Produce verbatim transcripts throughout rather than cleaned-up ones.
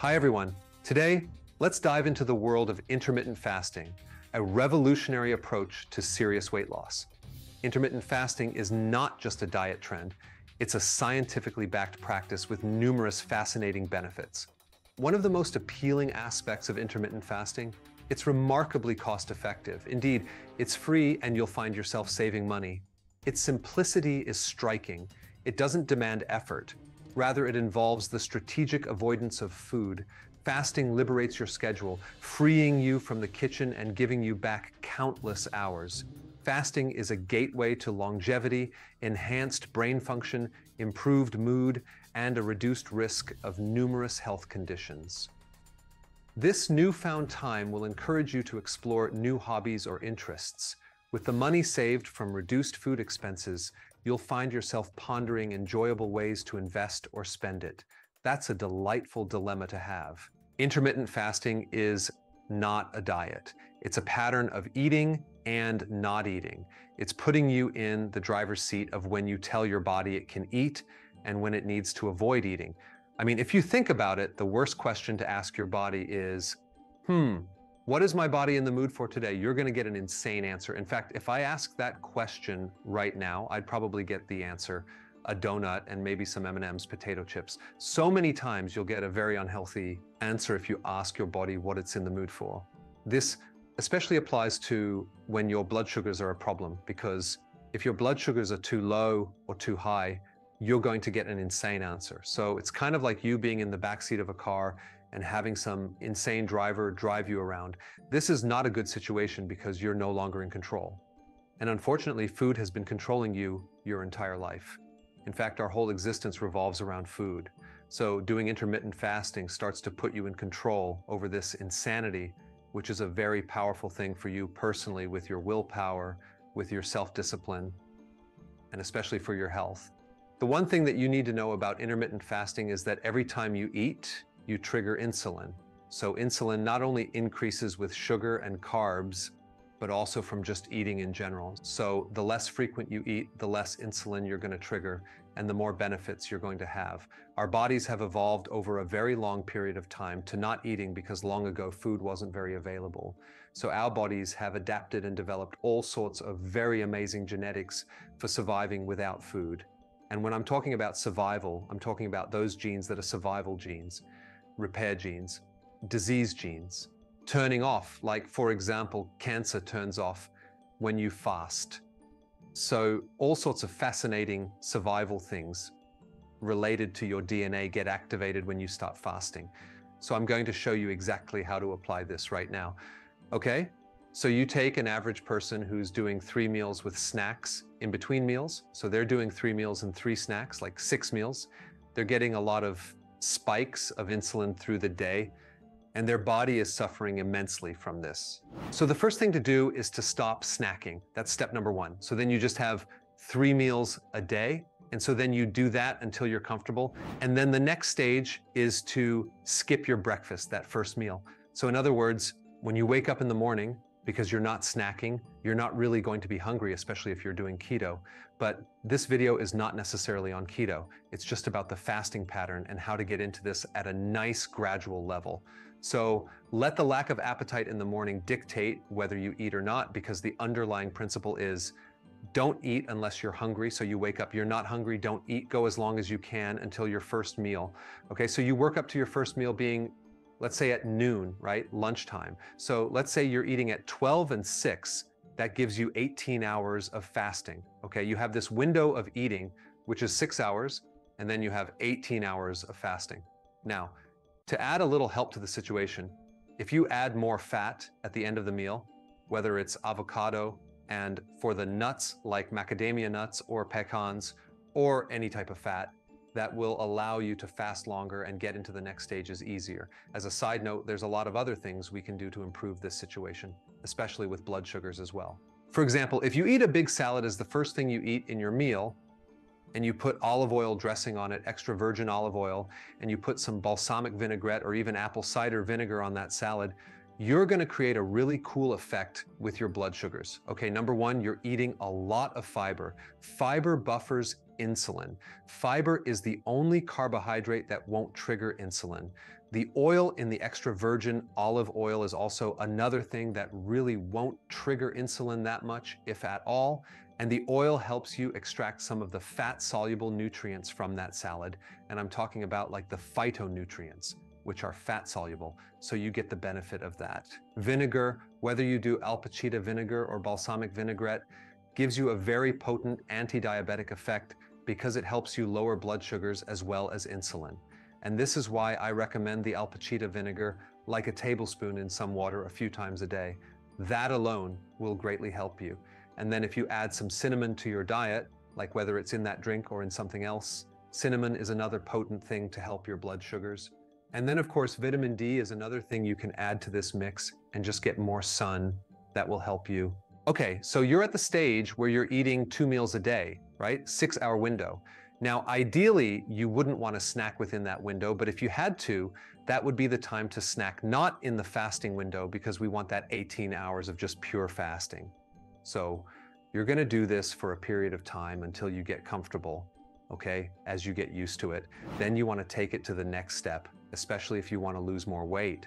Hi everyone. Today, let's dive into the world of intermittent fasting, a revolutionary approach to serious weight loss. Intermittent fasting is not just a diet trend, it's a scientifically backed practice with numerous fascinating benefits. One of the most appealing aspects of intermittent fasting, it's remarkably cost-effective. Indeed, it's free and you'll find yourself saving money. Its simplicity is striking. It doesn't demand effort. Rather, it involves the strategic avoidance of food. Fasting liberates your schedule, freeing you from the kitchen and giving you back countless hours. Fasting is a gateway to longevity, enhanced brain function, improved mood, and a reduced risk of numerous health conditions. This newfound time will encourage you to explore new hobbies or interests. With the money saved from reduced food expenses, you'll find yourself pondering enjoyable ways to invest or spend it. That's a delightful dilemma to have. Intermittent fasting is not a diet. It's a pattern of eating and not eating. It's putting you in the driver's seat of when you tell your body it can eat and when it needs to avoid eating. I mean, if you think about it, the worst question to ask your body is, hmm, what is my body in the mood for today? You're going to get an insane answer. In fact, if I asked that question right now, I'd probably get the answer, a donut and maybe some M and M's, potato chips. So many times you'll get a very unhealthy answer if you ask your body what it's in the mood for. This especially applies to when your blood sugars are a problem, because if your blood sugars are too low or too high, you're going to get an insane answer. So it's kind of like you being in the backseat of a car and having some insane driver drive you around. This is not a good situation because you're no longer in control. And unfortunately, food has been controlling you your entire life. In fact, our whole existence revolves around food. So doing intermittent fasting starts to put you in control over this insanity, which is a very powerful thing for you personally, with your willpower, with your self-discipline, and especially for your health. The one thing that you need to know about intermittent fasting is that every time you eat, you trigger insulin. So insulin not only increases with sugar and carbs, but also from just eating in general. So the less frequent you eat, the less insulin you're going to trigger, and the more benefits you're going to have. Our bodies have evolved over a very long period of time to not eating, because long ago food wasn't very available. So our bodies have adapted and developed all sorts of very amazing genetics for surviving without food. And when I'm talking about survival, I'm talking about those genes that are survival genes. Repair genes, disease genes, turning off, like for example, cancer turns off when you fast. So all sorts of fascinating survival things related to your D N A get activated when you start fasting. So I'm going to show you exactly how to apply this right now. Okay, so you take an average person who's doing three meals with snacks in between meals. So they're doing three meals and three snacks, like six meals. They're getting a lot of spikes of insulin through the day, and their body is suffering immensely from this. So the first thing to do is to stop snacking. That's step number one. So then you just have three meals a day. And so then you do that until you're comfortable. And then the next stage is to skip your breakfast, that first meal. So in other words, when you wake up in the morning, because you're not snacking, you're not really going to be hungry, especially if you're doing keto. But this video is not necessarily on keto. It's just about the fasting pattern and how to get into this at a nice gradual level. So let the lack of appetite in the morning dictate whether you eat or not, because the underlying principle is don't eat unless you're hungry. So you wake up, you're not hungry, don't eat, go as long as you can until your first meal. Okay, so you work up to your first meal being, let's say, at noon, right? Lunchtime. So let's say you're eating at twelve and six, that gives you eighteen hours of fasting. Okay, you have this window of eating, which is six hours, and then you have eighteen hours of fasting. Now, to add a little help to the situation, if you add more fat at the end of the meal, whether it's avocado, and for the nuts like macadamia nuts or pecans, or any type of fat, that will allow you to fast longer and get into the next stages easier. As a side note, there's a lot of other things we can do to improve this situation, especially with blood sugars as well. For example, if you eat a big salad as the first thing you eat in your meal, and you put olive oil dressing on it, extra virgin olive oil, and you put some balsamic vinaigrette or even apple cider vinegar on that salad, you're gonna create a really cool effect with your blood sugars. Okay, number one, you're eating a lot of fiber. Fiber buffers insulin. Fiber is the only carbohydrate that won't trigger insulin. The oil in the extra virgin olive oil is also another thing that really won't trigger insulin that much, if at all. And the oil helps you extract some of the fat-soluble nutrients from that salad. And I'm talking about like the phytonutrients, which are fat-soluble, so you get the benefit of that. Vinegar, whether you do Alpacita vinegar or balsamic vinaigrette, gives you a very potent anti-diabetic effect because it helps you lower blood sugars as well as insulin. And this is why I recommend the Alpacita vinegar, like a tablespoon in some water a few times a day. That alone will greatly help you. And then if you add some cinnamon to your diet, like whether it's in that drink or in something else, cinnamon is another potent thing to help your blood sugars. And then of course, vitamin D is another thing you can add to this mix and just get more sun that will help you. Okay, so you're at the stage where you're eating two meals a day, right? Six hour window. Now, ideally, you wouldn't want to snack within that window, but if you had to, that would be the time to snack not in the fasting window because we want that eighteen hours of just pure fasting. So you're going to do this for a period of time until you get comfortable, okay, as you get used to it. Then you want to take it to the next step, especially if you want to lose more weight.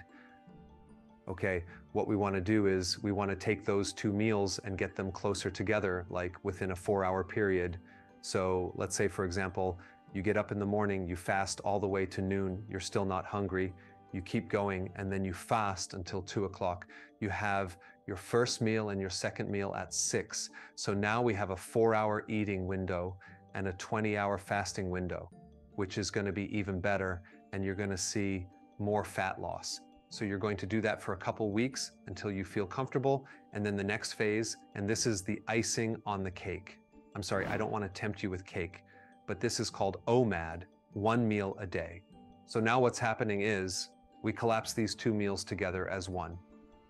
Okay, what we want to do is we want to take those two meals and get them closer together, like within a four hour period. So let's say, for example, you get up in the morning, you fast all the way to noon, you're still not hungry, you keep going, and then you fast until two o'clock. You have your first meal and your second meal at six. So now we have a four hour eating window and a twenty hour fasting window, which is gonna be even better, and you're gonna see more fat loss. So you're going to do that for a couple weeks until you feel comfortable, and then the next phase, and this is the icing on the cake. I'm sorry, I don't want to tempt you with cake, but this is called O M A D, one meal a day. So now what's happening is we collapse these two meals together as one.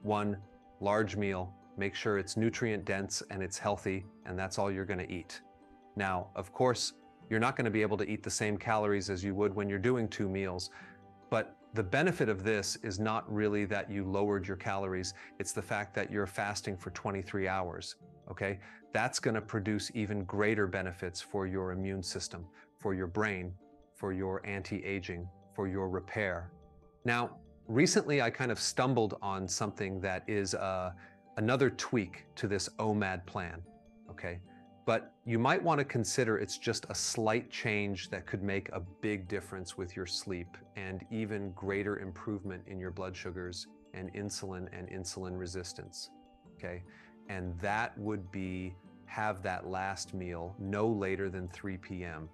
One large meal, make sure it's nutrient dense and it's healthy, and that's all you're going to eat. Now, of course, you're not going to be able to eat the same calories as you would when you're doing two meals, but the benefit of this is not really that you lowered your calories, it's the fact that you're fasting for twenty-three hours. Okay, that's going to produce even greater benefits for your immune system, for your brain, for your anti-aging, for your repair. Now, recently I kind of stumbled on something that is uh, another tweak to this O M A D plan, okay? But you might want to consider it's just a slight change that could make a big difference with your sleep and even greater improvement in your blood sugars and insulin and insulin resistance, okay? And that would be have that last meal no later than three p m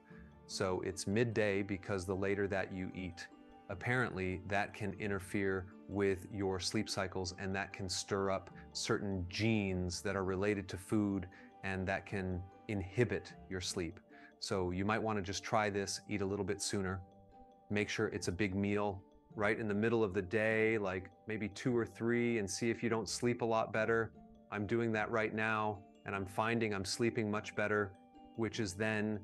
So it's midday because the later that you eat, apparently that can interfere with your sleep cycles and that can stir up certain genes that are related to food and that can inhibit your sleep. So you might want to just try this, eat a little bit sooner, make sure it's a big meal right in the middle of the day, like maybe two or three, and see if you don't sleep a lot better. I'm doing that right now, and I'm finding I'm sleeping much better, which is then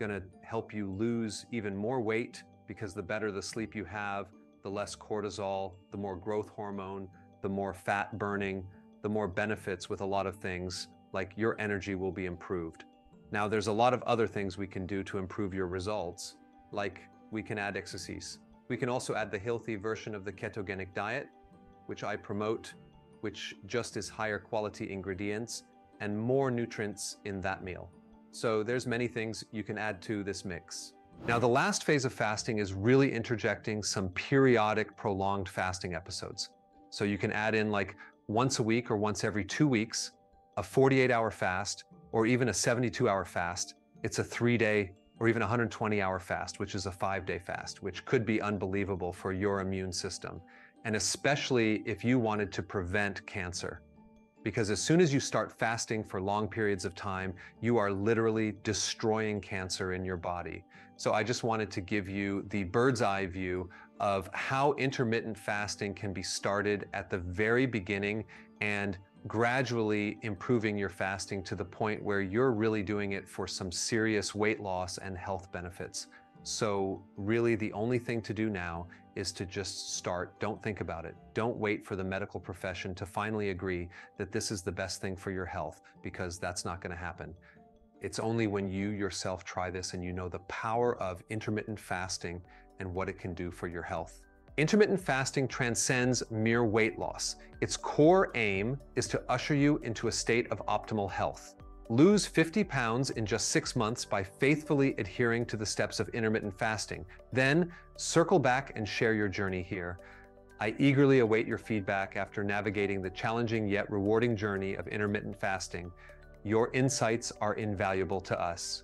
gonna help you lose even more weight because the better the sleep you have, the less cortisol, the more growth hormone, the more fat burning, the more benefits with a lot of things, like your energy will be improved. Now, there's a lot of other things we can do to improve your results, like we can add exercise. We can also add the healthy version of the ketogenic diet, which I promote, which just is higher quality ingredients and more nutrients in that meal. So there's many things you can add to this mix. Now, the last phase of fasting is really interjecting some periodic prolonged fasting episodes. So you can add in like once a week or once every two weeks, a forty-eight hour fast, or even a seventy-two hour fast. It's a three day or even a one hundred twenty hour fast, which is a five day fast, which could be unbelievable for your immune system. And especially if you wanted to prevent cancer. Because as soon as you start fasting for long periods of time, you are literally destroying cancer in your body. So I just wanted to give you the bird's eye view of how intermittent fasting can be started at the very beginning and gradually improving your fasting to the point where you're really doing it for some serious weight loss and health benefits. So really the only thing to do now is to just start. Don't think about it. Don't wait for the medical profession to finally agree that this is the best thing for your health, because that's not going to happen. It's only when you yourself try this and you know the power of intermittent fasting and what it can do for your health. Intermittent fasting transcends mere weight loss. Its core aim is to usher you into a state of optimal health. Lose fifty pounds in just six months by faithfully adhering to the steps of intermittent fasting. Then circle back and share your journey here. I eagerly await your feedback after navigating the challenging yet rewarding journey of intermittent fasting. Your insights are invaluable to us.